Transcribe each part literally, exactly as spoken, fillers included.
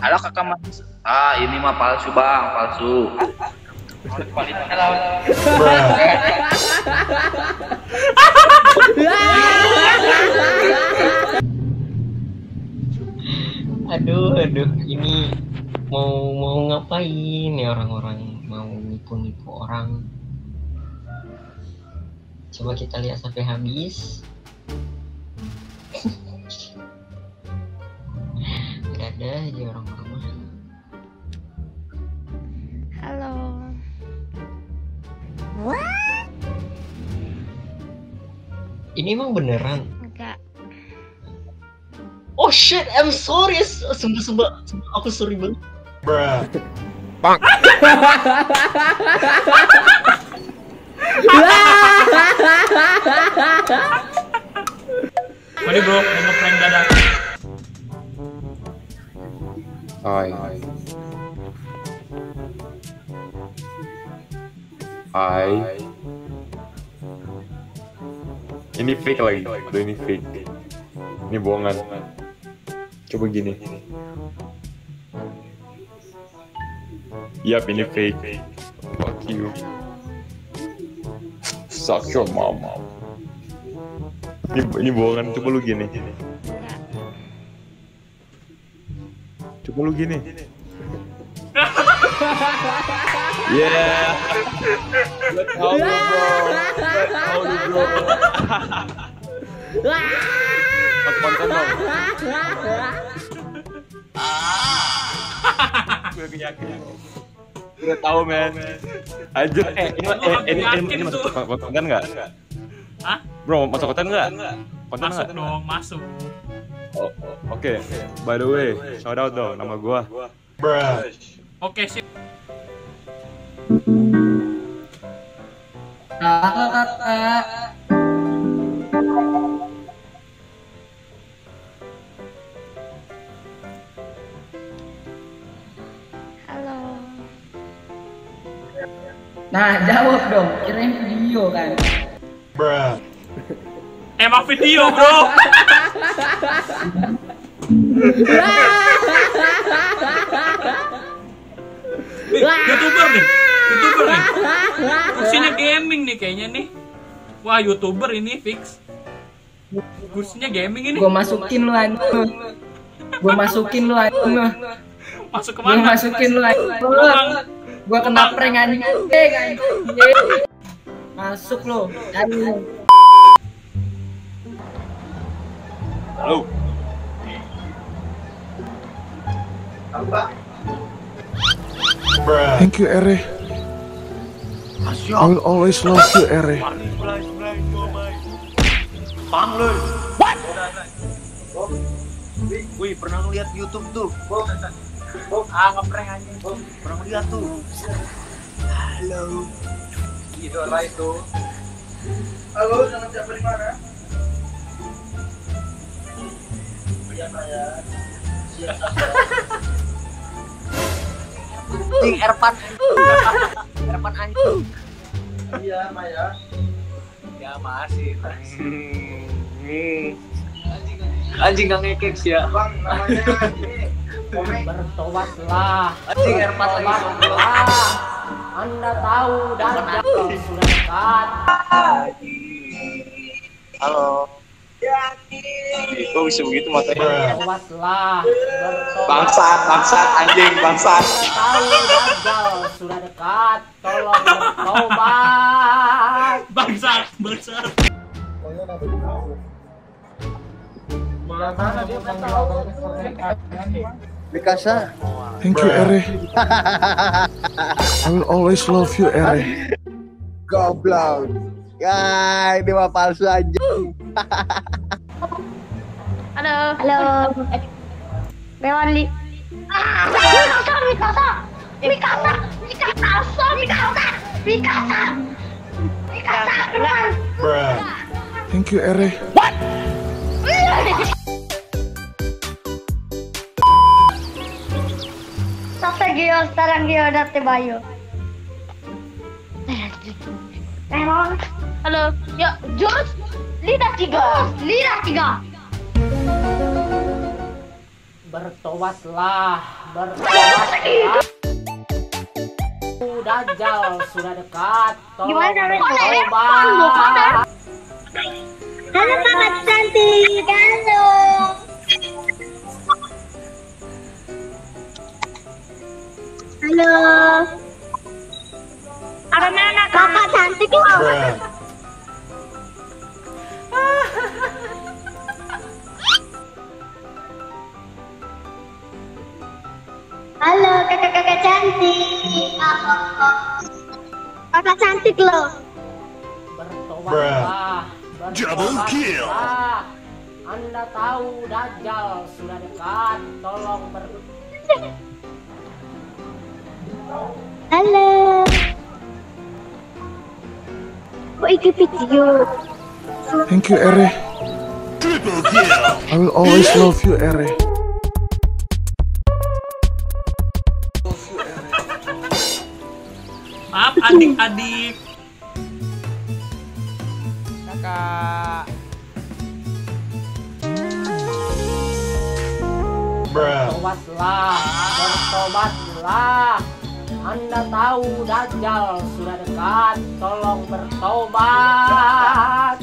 Halo kakak Mas. Ah, ini mah palsu bang, palsu. Kualitasnya lawan. Aduh, aduh, ini mau mau ngapain ya orang-orang, mau nipu-nipu orang. Coba kita lihat sampai habis. Gak ada aja orang rumah. Halo. What? Ini emang beneran? Enggak. Oh shit, I'm sorry. Sumpah-sumpah, aku sorry banget. Bruh. Bang. Mari bro, ngeprank dadak. Oi. Hai. Ini fake lagi. Aduh, ini fake. Ini bohongan. Coba gini. Yap, ini fake. Fuck you. Suck your mama. Ini, ini bohongan, coba lu gini. Coba lu gini. Yeah. Let's go bro. Let's go bro. Pas konten dong. Gue keyakinan. Udah tahu men. Aja eh ini ini ini masuk konten enggak? Hah? Bro, masuk konten enggak? Konten enggak? Masuk dong, masuk. Oh, oke. Okay. By the way, shout out dong nama gua. Brush. Oke, okay, sip. Halo. Nah, jawab dong. Kirain video kan. Bruh. Emang video, bro. Nih, YouTuber nih. YouTuber nih. Kursinya gaming nih kayaknya nih. Wah, YouTuber ini fix. Kursinya gaming ini. Gua masukin lu anjing. Gua masukin lu anjing. Masuk ke mana? Gua masukin lu anjing. Gua kena prank anjing. Masuk lu. Anjing. Halo. Apa? Thank you, Ere. I will always love you, Ere. Bang, lu. What? Wih, pernah ngeliat YouTube tuh. Ah, ngeprank aja. Pernah ngeliat tuh. Halo. Idola itu. Halo, jangan siapa di mana? Ting Erpan, Erpan anjing. Iya Maya. Ya masih. Anjing anjing nggak ngekek sih ya. Bang namanya anjing. Bertobat lah. Ting Erpan lagi lah. Anda tahu dan sudah dekat. Halo. Kok bisa begitu matanya? Bangsat, bangsat, anjing, bangsat. Tahu gagal, sudah dekat. Tolong bertobat. Bangsat, bangsat. Mana dia tahu? Mikasa. Thank you, Ere. I will always love you, Ere. Goblok. Ya, ini mah palsu anjing. Halo. Halo. Rewali. Ah, Mikasa, Mikasa. Mikasa, Mikasa, Mikasa, Mikasa. Mikasa, keluar. Bruh. Thank you, Ere. What? Sasa gyo, sarang gyo datte bayo. Error. Halo. Ya, George. Lidah tiga, lidah tiga. bertobatlah, bertobatlah. Dajjal sudah dekat. Gimana namanya? Tobat. Halo Kakak Santi. Halo. Halo. Apa nama Kakak Santi? Halo kakak-kakak cantik. Kakak cantik loh. Bertobatlah. Double kill. Anda tahu Dajjal sudah dekat. Tolong ber. Halo. Oh iki video. Thank you Ere. Triple kill. I will always love you Ere. Maaf adik-adik. Kakak. Bertobatlah, bertobatlah. Anda tahu Dajjal sudah dekat. Tolong bertobat.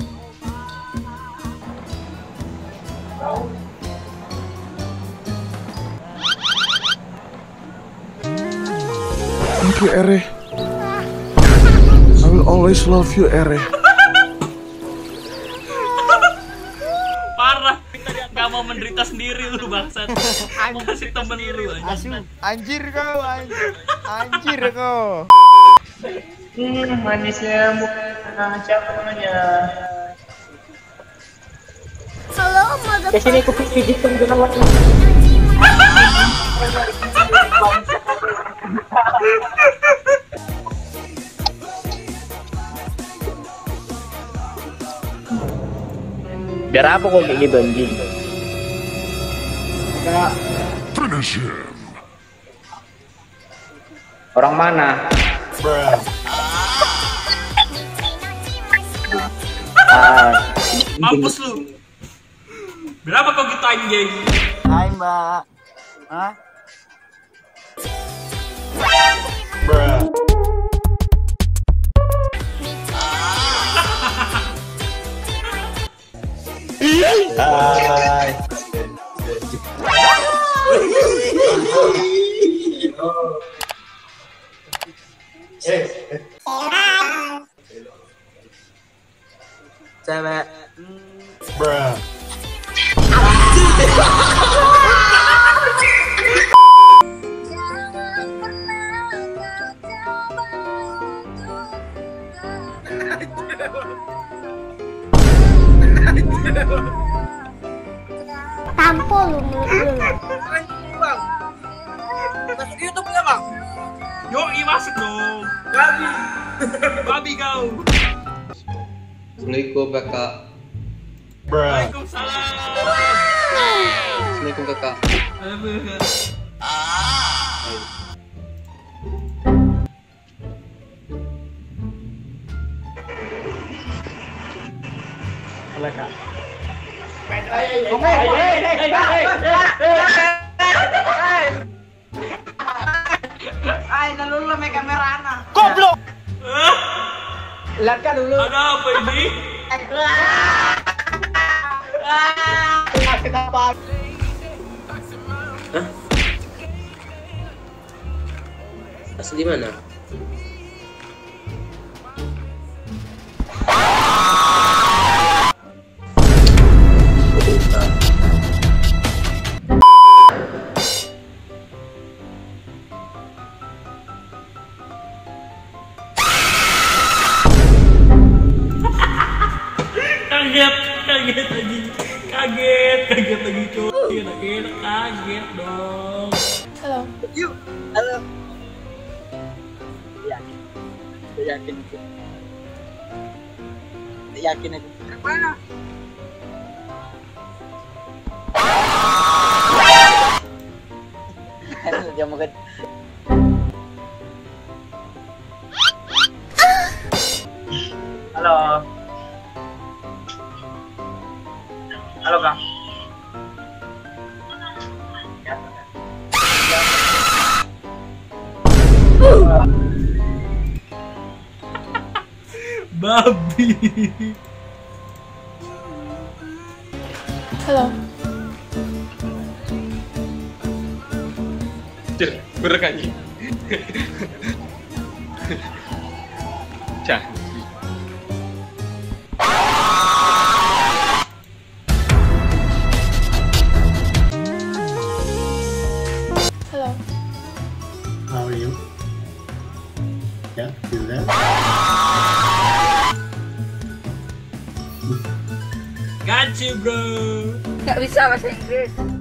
Thank you Ere. Always love you, Ere. Parah, gak mau menderita sendiri lu bangsat. Mau kasih temen lu aja. Anjir kau, anjir, anjir kau. Hmm, manisnya mulai tengah siapa namanya? Halo, motherfucker. Di sini aku pijit penggelawan. Biar apa kok kayak gitu anjing? Enggak. Finish him. Orang mana? Ah, mampus lu. Berapa kok gitu anjing? Hai, Mbak. Hah? Bruh. Hai. Cewek. Bruh. Tampol lu menurut lu bang. Masuk YouTube ya bang? Yoi masuk dong. Babi babi kau. Assalamualaikum kakak. Waalaikumsalam. Assalamualaikum kakak. Halo kak. Ay, dulu me kamera anak. Goblok. Lihat dulu. Ada apa ini? Asli mana? Kaget lagi, kaget, kaget lagi cuy, kaget, kaget dong. Halo. Yuk, halo. Yakin, yakin, yakin aja. Mana? Aduh, dia mau ke. Halo. Halo kak. Babi. Halo. Cek, berkaki. Cah. Halo. How are you? Yeah, do that. Got you, bro. Gak bisa bahasa Inggris.